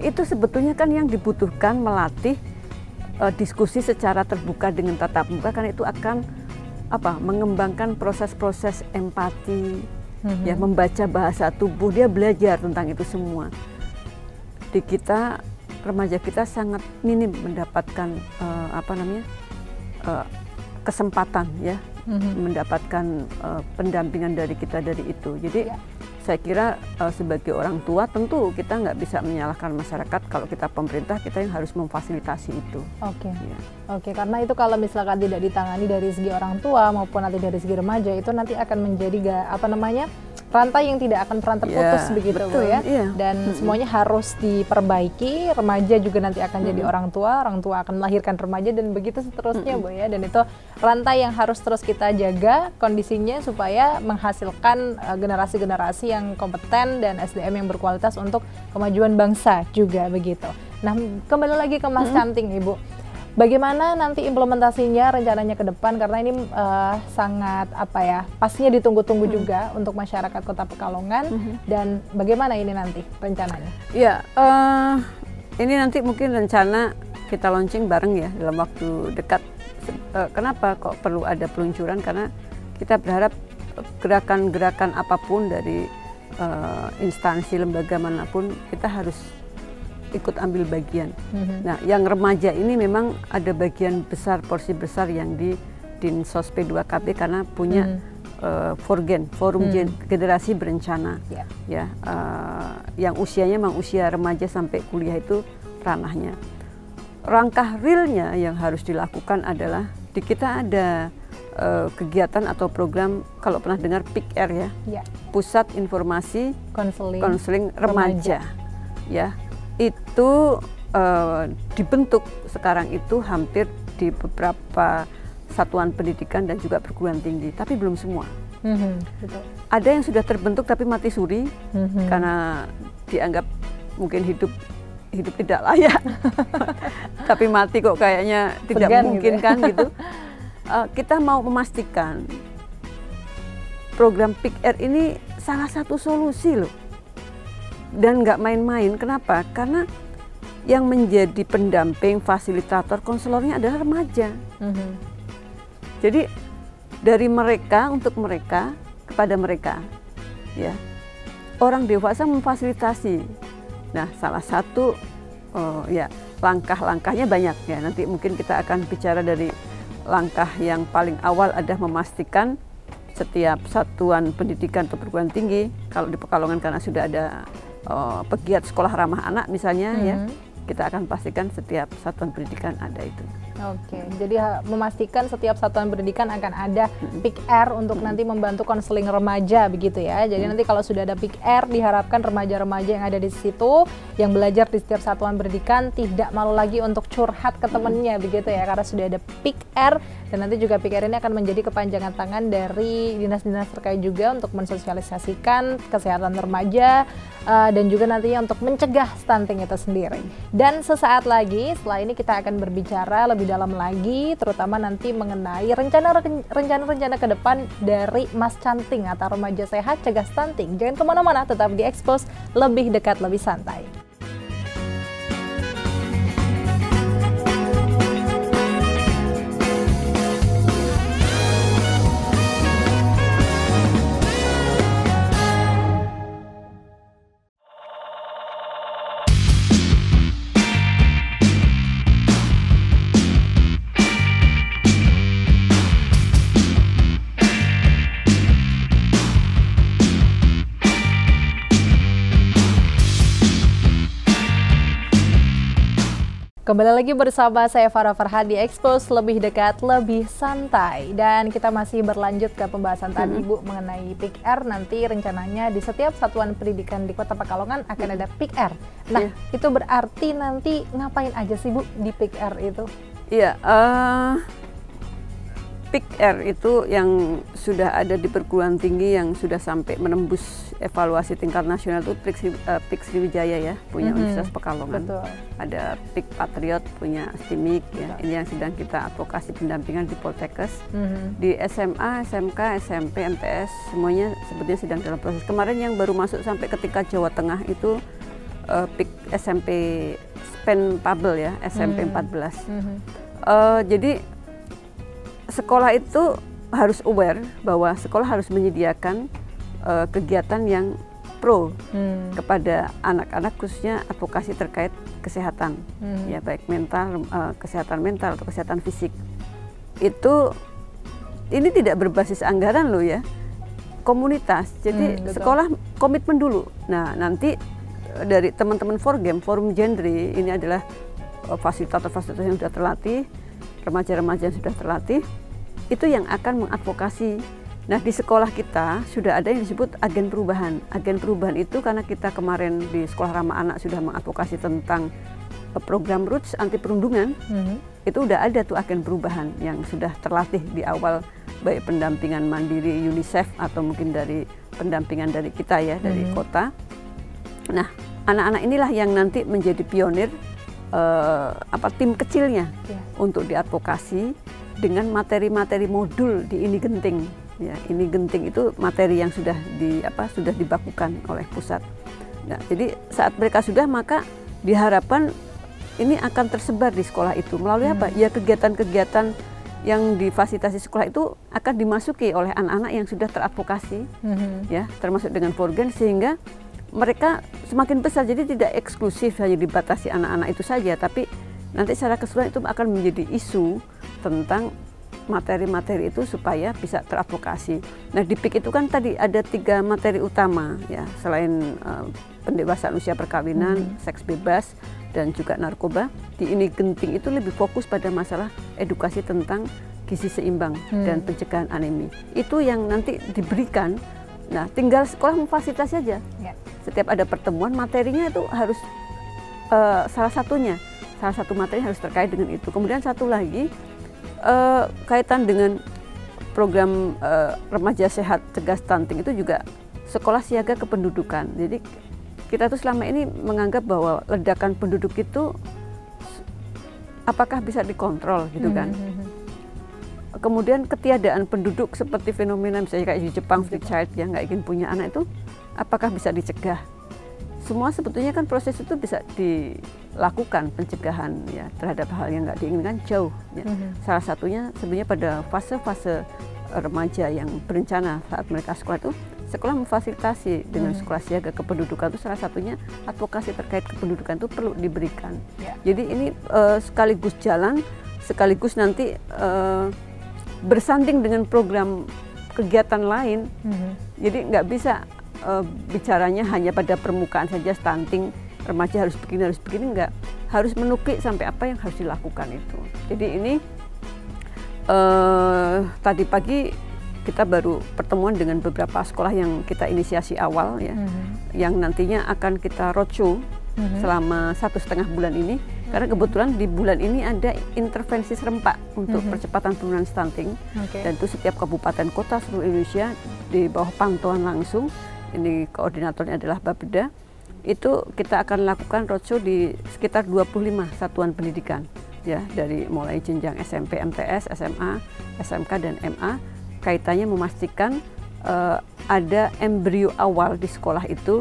Yes. Itu sebetulnya kan yang dibutuhkan melatih diskusi secara terbuka dengan tatap muka, karena itu akan apa mengembangkan proses-proses empati, mm-hmm. ya membaca bahasa tubuh, dia belajar tentang itu semua. Di kita remaja kita sangat minim mendapatkan uh, apa namanya uh, kesempatan ya, mm-hmm. mendapatkan uh, pendampingan dari kita dari itu. Jadi yeah. saya kira uh, sebagai orang tua tentu kita nggak bisa menyalahkan masyarakat, kalau kita pemerintah kita yang harus memfasilitasi itu. Oke, okay. ya. Oke, okay, karena itu kalau misalkan tidak ditangani dari segi orang tua maupun nanti dari segi remaja itu nanti akan menjadi gak, apa namanya rantai yang tidak akan pernah terputus ya, begitu betul, Bu ya. Iya. Dan hmm. semuanya harus diperbaiki, remaja juga nanti akan hmm. jadi orang tua, orang tua akan melahirkan remaja dan begitu seterusnya hmm. Bu ya. Dan itu rantai yang harus terus kita jaga kondisinya supaya menghasilkan uh, generasi-generasi yang yang kompeten dan S D M yang berkualitas untuk kemajuan bangsa juga begitu. Nah, kembali lagi ke Mas Canting, Ibu. Bagaimana nanti implementasinya rencananya ke depan, karena ini uh, sangat apa ya, pastinya ditunggu-tunggu hmm. juga untuk masyarakat Kota Pekalongan, hmm. dan bagaimana ini nanti rencananya? Ya, uh, ini nanti mungkin rencana kita launching bareng ya dalam waktu dekat. Uh, kenapa kok perlu ada peluncuran? Karena kita berharap gerakan-gerakan apapun dari Uh, instansi lembaga manapun kita harus ikut ambil bagian. Mm-hmm. Nah, yang remaja ini memang ada bagian besar, porsi besar yang di Dinsos P dua K B karena punya mm-hmm. uh, forgen, forum mm-hmm. generasi berencana, yeah. ya uh, yang usianya memang usia remaja sampai kuliah itu ranahnya. Langkah realnya yang harus dilakukan adalah di kita ada kegiatan atau program, kalau pernah dengar P I K R ya, ya. Pusat Informasi Konseling, Konseling Remaja. Remaja ya, itu uh, dibentuk sekarang itu hampir di beberapa satuan pendidikan dan juga perguruan tinggi, tapi belum semua. Mm-hmm, betul. Ada yang sudah terbentuk tapi mati suri, mm-hmm. karena dianggap mungkin hidup hidup tidak layak, tapi mati kok kayaknya tidak Segan mungkin gitu ya. Kan gitu. Uh, kita mau memastikan program P I K-R ini salah satu solusi loh, dan nggak main-main. Kenapa? Karena yang menjadi pendamping, fasilitator, konselornya adalah remaja. Mm-hmm. Jadi dari mereka untuk mereka kepada mereka, ya orang dewasa memfasilitasi. Nah, salah satu uh, ya langkah-langkahnya banyak ya. Nanti mungkin kita akan bicara dari langkah yang paling awal adalah memastikan setiap satuan pendidikan atau perguruan tinggi, kalau di Pekalongan karena sudah ada uh, pegiat sekolah ramah anak misalnya, mm-hmm. ya kita akan pastikan setiap satuan pendidikan ada itu. Oke, jadi memastikan setiap satuan pendidikan akan ada P I K R untuk nanti membantu konseling remaja begitu ya. Jadi nanti kalau sudah ada P I K R, diharapkan remaja-remaja yang ada di situ, yang belajar di setiap satuan pendidikan, tidak malu lagi untuk curhat ke temennya begitu ya, karena sudah ada P I K R. Dan nanti juga P I K R ini akan menjadi kepanjangan tangan dari dinas-dinas terkait juga untuk mensosialisasikan kesehatan remaja, uh, dan juga nantinya untuk mencegah stunting itu sendiri. Dan sesaat lagi setelah ini kita akan berbicara lebih dalam lagi, terutama nanti mengenai rencana-rencana ke depan dari Mas Canting atau Remaja Sehat Cegah Stunting. Jangan kemana-mana, tetap di Expose Lebih Dekat, Lebih Santai. Kembali lagi bersama saya Farah Farhad di Expose Lebih Dekat, Lebih Santai. Dan kita masih berlanjut ke pembahasan mm-hmm. tadi Bu mengenai P I K R. Nanti rencananya di setiap satuan pendidikan di Kota Pekalongan akan ada P I K R. Nah, yeah. itu berarti nanti ngapain aja sih Bu di P I K R itu? Iya, yeah, uh, P I K R itu yang sudah ada di perguruan tinggi yang sudah sampai menembus evaluasi tingkat nasional itu P I K Sriwijaya ya, punya mm-hmm. Universitas Pekalongan. Betul. Ada P I K Patriot, punya S T I M I K ya, ini yang sedang kita advokasi pendampingan di Poltekes. Mm-hmm. Di S M A, S M K, S M P, M T S, semuanya sepertinya sedang dalam proses. Kemarin yang baru masuk sampai ketika Jawa Tengah itu uh, P I K S M P Spend Pubel ya, S M P mm-hmm. empat belas. Mm-hmm. Uh, jadi sekolah itu harus aware bahwa sekolah harus menyediakan uh, kegiatan yang pro hmm. kepada anak-anak, khususnya advokasi terkait kesehatan, hmm. ya baik mental, uh, kesehatan mental atau kesehatan fisik. Itu ini tidak berbasis anggaran loh ya, komunitas. Jadi hmm, sekolah komitmen dulu. Nah nanti dari teman-teman Forgem, Forum Genre ini adalah uh, fasilitator-fasilitator yang sudah terlatih. Remaja-remaja yang sudah terlatih itu yang akan mengadvokasi. Nah di sekolah kita sudah ada yang disebut agen perubahan. Agen perubahan itu karena kita kemarin di sekolah ramah anak sudah mengadvokasi tentang program Roots anti perundungan, mm-hmm. itu udah ada tuh agen perubahan yang sudah terlatih di awal baik pendampingan mandiri Unicef atau mungkin dari pendampingan dari kita ya, mm-hmm. dari kota. Nah anak-anak inilah yang nanti menjadi pionir. Uh, apa tim kecilnya yeah. untuk diadvokasi dengan materi-materi modul di ini genting ya, ini genting itu materi yang sudah di apa sudah dibakukan oleh pusat. Nah, jadi saat mereka sudah, maka diharapkan ini akan tersebar di sekolah itu melalui hmm. apa ya, kegiatan-kegiatan yang difasilitasi sekolah itu akan dimasuki oleh anak-anak yang sudah teradvokasi hmm. ya, termasuk dengan Forgen, sehingga mereka semakin besar, jadi tidak eksklusif hanya dibatasi anak-anak itu saja, tapi nanti secara keseluruhan itu akan menjadi isu tentang materi-materi itu supaya bisa teradvokasi. Nah di P I K itu kan tadi ada tiga materi utama ya, selain uh, pendewasaan usia perkawinan, hmm. seks bebas, dan juga narkoba. Di ini genting itu lebih fokus pada masalah edukasi tentang gizi seimbang hmm. dan pencegahan anemi. Itu yang nanti diberikan. Nah, tinggal sekolah memfasilitasi aja. Ya. Setiap ada pertemuan, materinya itu harus uh, salah satunya, salah satu materi harus terkait dengan itu. Kemudian satu lagi uh, kaitan dengan program uh, remaja sehat cegah stunting itu juga sekolah siaga kependudukan. Jadi kita tuh selama ini menganggap bahwa ledakan penduduk itu apakah bisa dikontrol gitu kan? Mm-hmm. Kemudian ketiadaan penduduk seperti fenomena misalnya kayak di Jepang free child yang nggak ingin punya anak itu apakah bisa dicegah? Semua sebetulnya kan proses itu bisa dilakukan pencegahan ya terhadap hal yang nggak diinginkan jauh. Ya. Mm-hmm. Salah satunya sebenarnya pada fase-fase remaja yang berencana saat mereka sekolah itu sekolah memfasilitasi dengan mm-hmm. sekolah siaga kependudukan itu salah satunya advokasi terkait kependudukan itu perlu diberikan. Yeah. Jadi ini uh, sekaligus jalan, sekaligus nanti uh, bersanding dengan program kegiatan lain, mm-hmm. jadi nggak bisa uh, bicaranya hanya pada permukaan saja, stunting remaja harus begini harus begini, nggak. harus menukik sampai apa yang harus dilakukan itu. Jadi ini eh, tadi pagi kita baru pertemuan dengan beberapa sekolah yang kita inisiasi awal ya, mm-hmm. yang nantinya akan kita roadshow mm-hmm. selama satu setengah bulan ini. Karena kebetulan di bulan ini ada intervensi serempak untuk mm-hmm. percepatan penurunan stunting, okay. dan itu setiap kabupaten kota seluruh Indonesia di bawah pantauan langsung, ini koordinatornya adalah BAPPEDA, itu kita akan lakukan roadshow di sekitar dua puluh lima satuan pendidikan, ya, dari mulai jenjang S M P, M T S, S M A, S M K, dan M A, kaitannya memastikan uh, ada embrio awal di sekolah itu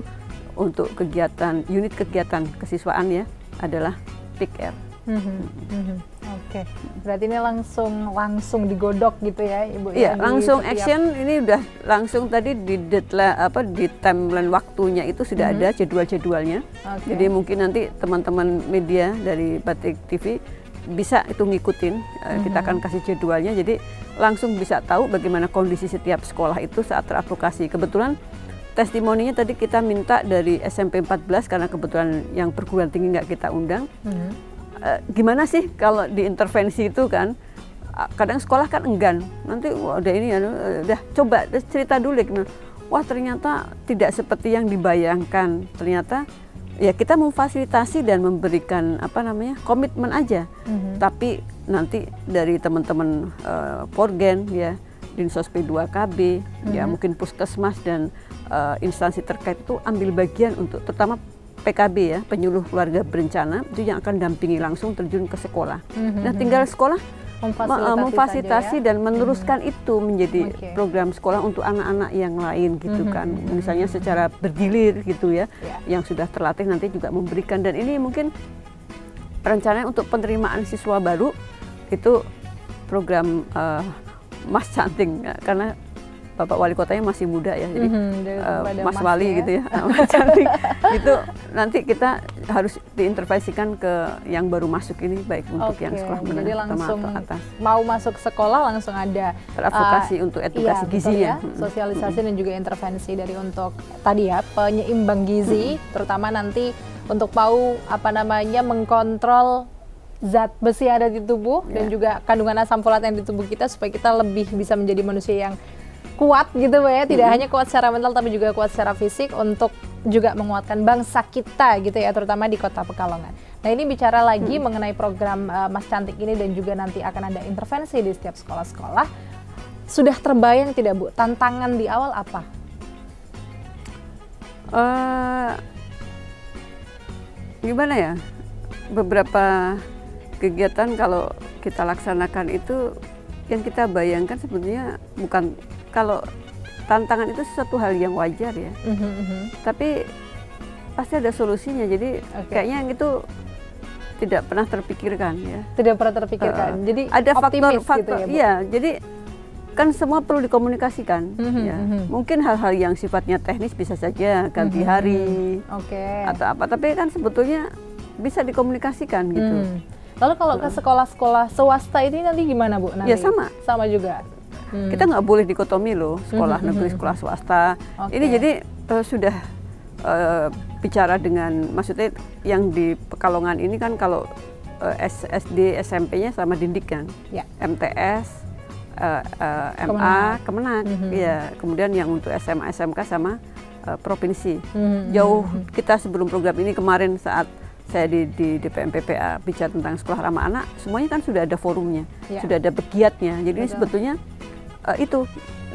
untuk kegiatan, unit kegiatan kesiswaan ya, adalah P I K R. Mm-hmm. Mm-hmm. Oke, okay. Berarti ini langsung langsung digodok gitu ya, Ibu? Iya, langsung setiap... action ini udah langsung tadi di deadline, apa di timeline waktunya itu sudah mm-hmm. ada jadwal-jadwalnya. Okay. Jadi mungkin nanti teman-teman media dari Batik T V bisa itu ngikutin. Mm-hmm. Kita akan kasih jadwalnya, jadi langsung bisa tahu bagaimana kondisi setiap sekolah itu saat teraplikasi. Kebetulan testimoninya tadi kita minta dari S M P empat belas karena kebetulan yang perguruan tinggi nggak kita undang. Mm-hmm. E, gimana sih kalau diintervensi itu kan, kadang sekolah kan enggan. Nanti wah, udah ini ya, udah coba cerita dulu. Wah ternyata tidak seperti yang dibayangkan. Ternyata ya kita memfasilitasi dan memberikan apa namanya komitmen aja. Mm-hmm. Tapi nanti dari teman-teman e, Porgen ya, Dinsos P dua K B, mm-hmm. ya mungkin puskesmas dan Uh, instansi terkait itu ambil bagian untuk terutama P K B ya, penyuluh keluarga berencana itu yang akan dampingi langsung terjun ke sekolah. Mm-hmm. Nah tinggal sekolah memfasilitasi, memfasilitasi ya? Dan meneruskan mm-hmm. itu menjadi okay. program sekolah untuk anak-anak yang lain gitu mm-hmm. kan. Misalnya secara bergilir gitu ya, yeah. yang sudah terlatih nanti juga memberikan, dan ini mungkin rencananya untuk penerimaan siswa baru itu program uh, Mas Canting, karena Bapak Wali Kotanya masih muda ya, jadi mm-hmm, uh, Mas Wali ya. Gitu ya, Mas Canting, itu nanti kita harus diintervensikan ke yang baru masuk ini, baik untuk okay. yang sekolah menengah atau atas. Mau masuk sekolah langsung ada advokasi uh, untuk edukasi iya, gizi ya, hmm. sosialisasi hmm. dan juga intervensi dari untuk tadi ya penyeimbang gizi, hmm. terutama nanti untuk mau apa namanya mengkontrol zat besi yang ada di tubuh yeah. dan juga kandungan asam folat yang di tubuh kita supaya kita lebih bisa menjadi manusia yang kuat gitu ya, tidak mm-hmm. hanya kuat secara mental tapi juga kuat secara fisik untuk juga menguatkan bangsa kita gitu ya, terutama di Kota Pekalongan. Nah ini bicara lagi mm-hmm. mengenai program uh, Mas Cantik ini dan juga nanti akan ada intervensi di setiap sekolah-sekolah. Sudah terbayang tidak Bu, tantangan di awal apa? Uh, gimana ya, beberapa kegiatan kalau kita laksanakan itu yang kita bayangkan sebenarnya bukan. Kalau tantangan itu sesuatu hal yang wajar ya, mm-hmm. tapi pasti ada solusinya. Jadi okay. kayaknya yang itu tidak pernah terpikirkan ya. Tidak pernah terpikirkan. Uh, jadi ada faktor-faktor, gitu ya, iya. Jadi kan semua perlu dikomunikasikan. Mm-hmm. Ya. Mungkin hal-hal yang sifatnya teknis bisa saja ganti mm-hmm. hari, okay. atau apa. Tapi kan sebetulnya bisa dikomunikasikan gitu. Mm. Lalu kalau uh. ke sekolah-sekolah swasta ini nanti gimana Bu? Nanti? Ya sama, sama juga. Hmm. Kita nggak boleh dikotomi loh, sekolah hmm. negeri, sekolah swasta. Okay. Ini jadi uh, sudah uh, bicara dengan, maksudnya yang di Pekalongan ini kan kalau uh, S D, S M P-nya sama Dindik kan, ya. M T S, uh, uh, M A, Kemenag, hmm. ya. Kemudian yang untuk S M A, S M K sama uh, provinsi. Hmm. Jauh hmm. kita sebelum program ini kemarin saat saya di, di D P M P P A bicara tentang sekolah ramah anak, semuanya kan sudah ada forumnya, ya. Sudah ada pegiatnya. Jadi ini sebetulnya Uh, itu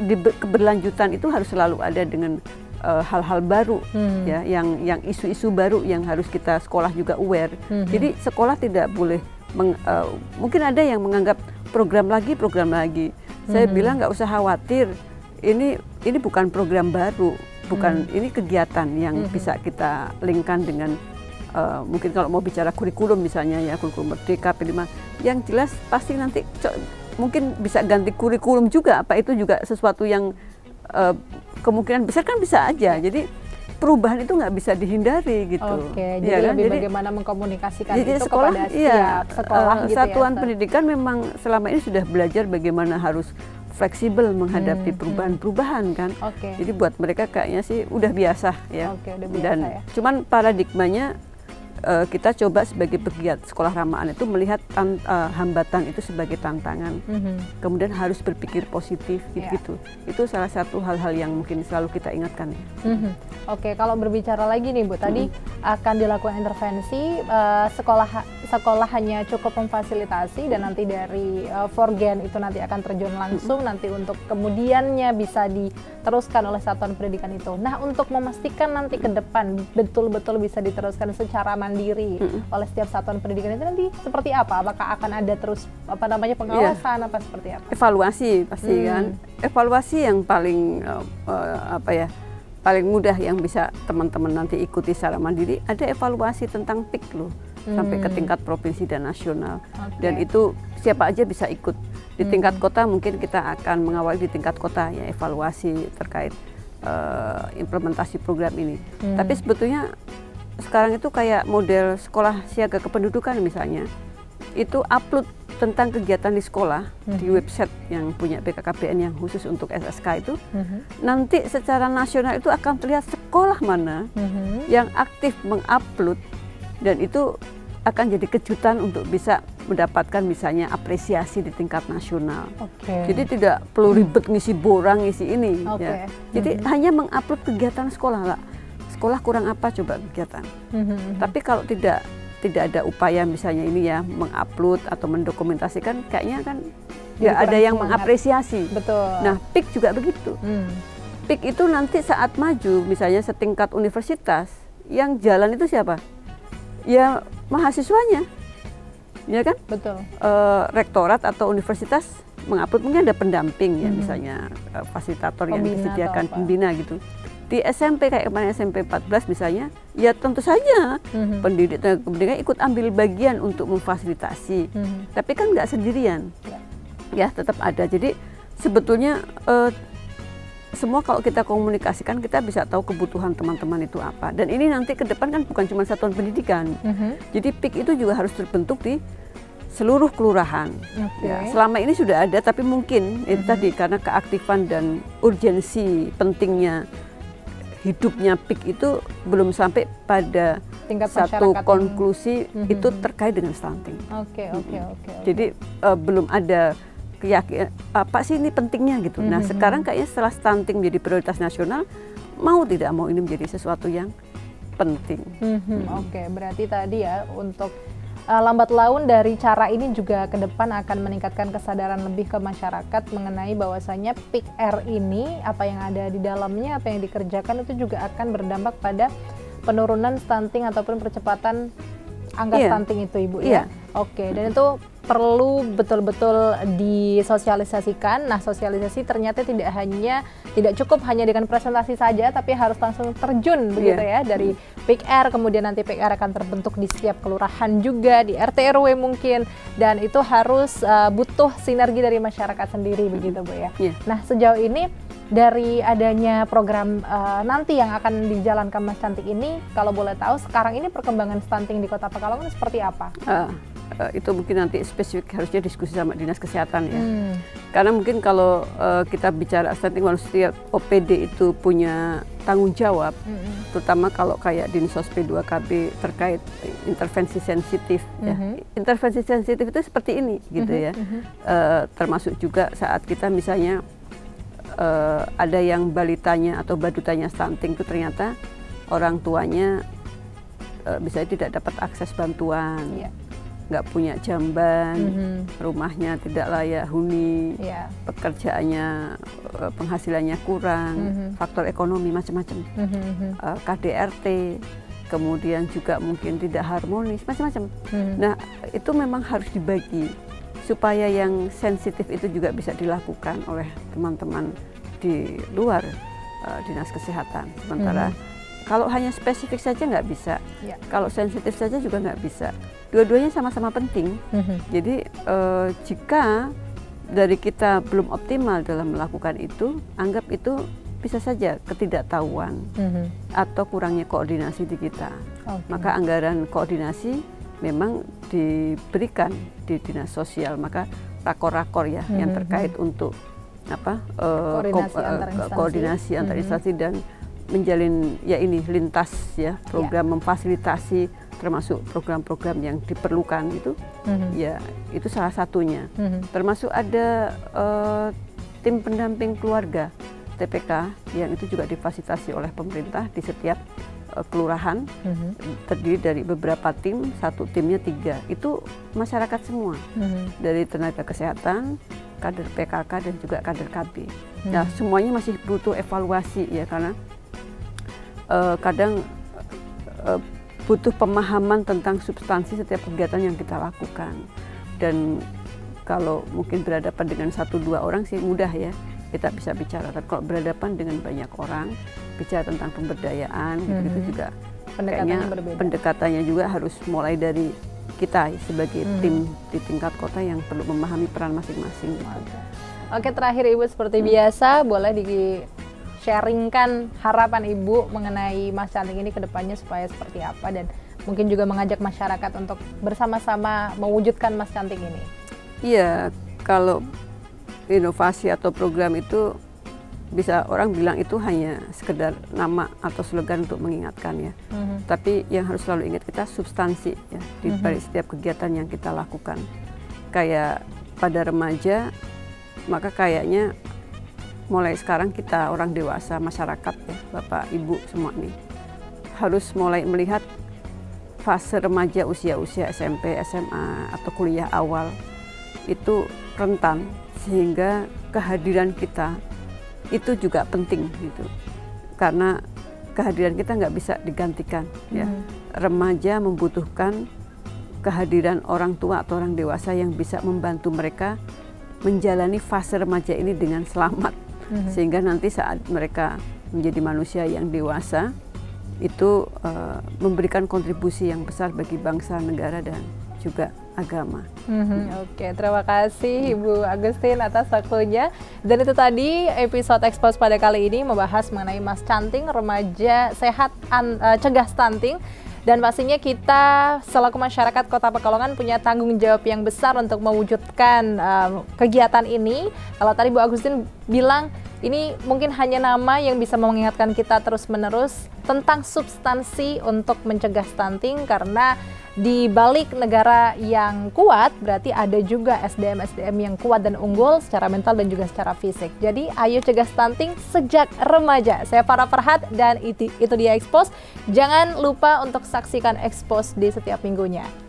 di keberlanjutan itu harus selalu ada dengan uh, hal-hal baru hmm. ya, yang yang isu-isu baru yang harus kita sekolah juga aware. Hmm. Jadi sekolah tidak boleh meng, uh, mungkin ada yang menganggap program lagi program lagi. Hmm. Saya bilang nggak usah khawatir, ini ini bukan program baru, bukan hmm. ini kegiatan yang hmm. bisa kita linkkan dengan uh, mungkin kalau mau bicara kurikulum misalnya ya, kurikulum merdeka P lima yang jelas pasti nanti co- mungkin bisa ganti kurikulum juga, apa itu juga sesuatu yang uh, kemungkinan besar kan bisa aja. Jadi perubahan itu nggak bisa dihindari gitu. Oke, jadi ya kan? lebih jadi, bagaimana mengkomunikasikan jadi itu sekolah, kepada setiap iya, sekolah uh, gitu satuan ya, pendidikan memang selama ini sudah belajar bagaimana harus fleksibel menghadapi hmm, perubahan-perubahan kan. Okay. Jadi buat mereka kayaknya sih udah biasa ya. Okay, udah biasa, dan ya. Cuman paradigmanya uh, kita coba sebagai pegiat sekolah ramahan itu melihat tan uh, hambatan itu sebagai tantangan, mm-hmm. kemudian harus berpikir positif gitu-gitu. Yeah. Itu salah satu hal-hal yang mungkin selalu kita ingatkan. Mm-hmm. Oke, okay, kalau berbicara lagi nih Bu, tadi mm-hmm. akan dilakukan intervensi, uh, sekolah sekolah hanya cukup memfasilitasi, dan nanti dari uh, Forgen itu nanti akan terjun langsung, mm-hmm. nanti untuk kemudiannya bisa diteruskan oleh satuan pendidikan itu. Nah, untuk memastikan nanti ke depan betul-betul bisa diteruskan secara mandiri mm-hmm. oleh setiap satuan pendidikan itu nanti seperti apa? Apakah akan ada terus apa namanya pengawasan, yeah. apa seperti apa? Evaluasi pasti hmm. kan. Evaluasi yang paling uh, uh, apa ya? paling mudah yang bisa teman-teman nanti ikuti secara mandiri, ada evaluasi tentang P I K loh, hmm. sampai ke tingkat provinsi dan nasional. Okay. Dan itu siapa aja bisa ikut. Di tingkat hmm. kota mungkin kita akan mengawali di tingkat kota ya evaluasi terkait Uh, implementasi program ini. Hmm. Tapi sebetulnya sekarang itu kayak model sekolah siaga kependudukan misalnya, itu upload tentang kegiatan di sekolah hmm. di website yang punya B K K B N yang khusus untuk S S K itu, hmm. nanti secara nasional itu akan terlihat sekolah mana hmm. yang aktif mengupload, dan itu akan jadi kejutan untuk bisa mendapatkan misalnya apresiasi di tingkat nasional. Okay. Jadi tidak perlu ribet ngisi borang, ngisi ini. Okay. Ya. Jadi mm-hmm. hanya mengupload kegiatan sekolah lah. Sekolah kurang apa coba kegiatan. Mm-hmm. Tapi kalau tidak tidak ada upaya misalnya ini ya mengupload atau mendokumentasikan, kayaknya kan ya ada yang semangat. Mengapresiasi. Betul. Nah, P I K juga begitu. Mm. P I K itu nanti saat maju misalnya setingkat universitas, yang jalan itu siapa? Ya mahasiswanya. Ya kan? Betul. Uh, rektorat atau universitas mengupload, mungkin ada pendamping ya, hmm. misalnya uh, fasilitator pembina yang disediakan, pembina gitu. Di S M P kayak kemarin S M P empat belas misalnya, ya tentu saja hmm. pendidik tenaga pendidikan ikut ambil bagian untuk memfasilitasi. Hmm. Tapi kan nggak sendirian, ya. ya tetap ada. Jadi sebetulnya uh, semua kalau kita komunikasikan, kita bisa tahu kebutuhan teman-teman itu apa. Dan ini nanti ke depan kan bukan cuma satuan pendidikan. Mm-hmm. Jadi P I K itu juga harus terbentuk di seluruh kelurahan. Okay. Ya, selama ini sudah ada, tapi mungkin mm-hmm. itu tadi karena keaktifan dan urgensi pentingnya hidupnya P I K itu belum sampai pada tingkat satu konklusi mm-hmm. itu terkait dengan stunting. Oke, oke, oke. Jadi uh, belum ada keyakinan apa sih ini pentingnya gitu. Mm-hmm. Nah sekarang kayaknya setelah stunting menjadi prioritas nasional, mau tidak mau ini menjadi sesuatu yang penting. Mm-hmm. Mm-hmm. Oke, okay, berarti tadi ya untuk uh, lambat laun dari cara ini juga ke depan akan meningkatkan kesadaran lebih ke masyarakat mengenai bahwasannya P I K R ini, apa yang ada di dalamnya, apa yang dikerjakan itu juga akan berdampak pada penurunan stunting ataupun percepatan angka yeah. stunting itu Ibu yeah. ya. Oke, okay, dan itu perlu betul-betul disosialisasikan. Nah, sosialisasi ternyata tidak hanya tidak cukup hanya dengan presentasi saja, tapi harus langsung terjun begitu yeah. ya dari P I K R, kemudian nanti P I K R akan terbentuk di setiap kelurahan juga, di R T R W mungkin, dan itu harus uh, butuh sinergi dari masyarakat sendiri begitu Bu ya. Yeah. Nah, sejauh ini dari adanya program uh, nanti yang akan dijalankan Mas Canting ini, kalau boleh tahu sekarang ini perkembangan stunting di Kota Pekalongan seperti apa? Uh, uh, itu mungkin nanti spesifik harusnya diskusi sama Dinas Kesehatan ya. Hmm. Karena mungkin kalau uh, kita bicara stunting, walaupun setiap O P D itu punya tanggung jawab, hmm. terutama kalau kayak Dinsos P dua K B terkait intervensi sensitif. Hmm. Ya. Intervensi sensitif itu seperti ini gitu hmm. ya, hmm. Uh, termasuk juga saat kita misalnya Uh, ada yang balitanya atau badutanya stunting itu ternyata orang tuanya uh, misalnya tidak dapat akses bantuan, yeah. nggak punya jamban, mm-hmm. rumahnya tidak layak huni, yeah. pekerjaannya, uh, penghasilannya kurang, mm-hmm. faktor ekonomi macam-macam, mm-hmm. uh, K D R T, kemudian juga mungkin tidak harmonis, macam-macam. Mm-hmm. Nah itu memang harus dibagi, supaya yang sensitif itu juga bisa dilakukan oleh teman-teman di luar uh, Dinas Kesehatan. Sementara mm-hmm. kalau hanya spesifik saja nggak bisa, yeah. kalau sensitif saja juga nggak bisa. Dua-duanya sama-sama penting. Mm-hmm. Jadi uh, jika dari kita belum optimal dalam melakukan itu, anggap itu bisa saja ketidaktahuan mm-hmm. atau kurangnya koordinasi di kita. Okay. Maka anggaran koordinasi memang diberikan di Dinas Sosial, maka rakor-rakor ya mm-hmm. yang terkait untuk apa uh, koordinasi, ko- antar koordinasi antar instansi mm-hmm. dan menjalin ya ini lintas ya program yeah. memfasilitasi termasuk program-program yang diperlukan itu, mm-hmm. ya itu salah satunya. Mm-hmm. Termasuk ada uh, tim pendamping keluarga T P K yang itu juga difasilitasi oleh pemerintah di setiap uh, kelurahan, mm-hmm. terdiri dari beberapa tim, satu timnya tiga, itu masyarakat semua, mm-hmm. dari tenaga kesehatan, kader P K K dan juga kader K B. Hmm. Nah, semuanya masih butuh evaluasi ya, karena uh, kadang uh, butuh pemahaman tentang substansi setiap kegiatan yang kita lakukan. Dan kalau mungkin berhadapan dengan satu dua orang sih mudah ya, kita bisa bicara. Tapi kalau berhadapan dengan banyak orang, bicara tentang pemberdayaan, hmm. gitu-gitu juga pendekatannya, kayaknya pendekatannya juga harus mulai dari kita sebagai hmm. tim di tingkat kota yang perlu memahami peran masing-masing. Oke, terakhir Ibu seperti hmm. biasa, boleh di-sharingkan harapan Ibu mengenai Mas Canting ini kedepannya supaya seperti apa, dan mungkin juga mengajak masyarakat untuk bersama-sama mewujudkan Mas Canting ini. Iya, kalau inovasi atau program itu bisa orang bilang itu hanya sekedar nama atau slogan untuk mengingatkan ya. Mm-hmm. Tapi yang harus selalu ingat kita substansi ya, di balik mm-hmm. setiap kegiatan yang kita lakukan. Kayak pada remaja, maka kayaknya mulai sekarang kita orang dewasa, masyarakat ya, Bapak, Ibu semua nih, harus mulai melihat fase remaja usia-usia S M P, S M A, atau kuliah awal, itu rentan, sehingga kehadiran kita itu juga penting gitu, karena kehadiran kita nggak bisa digantikan ya. Mm. Remaja membutuhkan kehadiran orang tua atau orang dewasa yang bisa membantu mereka menjalani fase remaja ini dengan selamat, mm-hmm. sehingga nanti saat mereka menjadi manusia yang dewasa itu uh, memberikan kontribusi yang besar bagi bangsa, negara, dan juga agama. Mm-hmm. Ya. Oke, terima kasih Ibu Agustin atas waktunya. Dan itu tadi episode Expose pada kali ini membahas mengenai Mas Canting, remaja sehat, an, uh, cegah stunting. Dan pastinya kita selaku masyarakat Kota Pekalongan punya tanggung jawab yang besar untuk mewujudkan uh, kegiatan ini. Kalau tadi Bu Agustin bilang ini mungkin hanya nama yang bisa mengingatkan kita terus-menerus tentang substansi untuk mencegah stunting, karena di balik negara yang kuat berarti ada juga S D M S D M yang kuat dan unggul secara mental dan juga secara fisik. Jadi ayo cegah stunting sejak remaja. Saya Farah Farhad dan itu, itu dia Expose. Jangan lupa untuk saksikan Expose di setiap minggunya.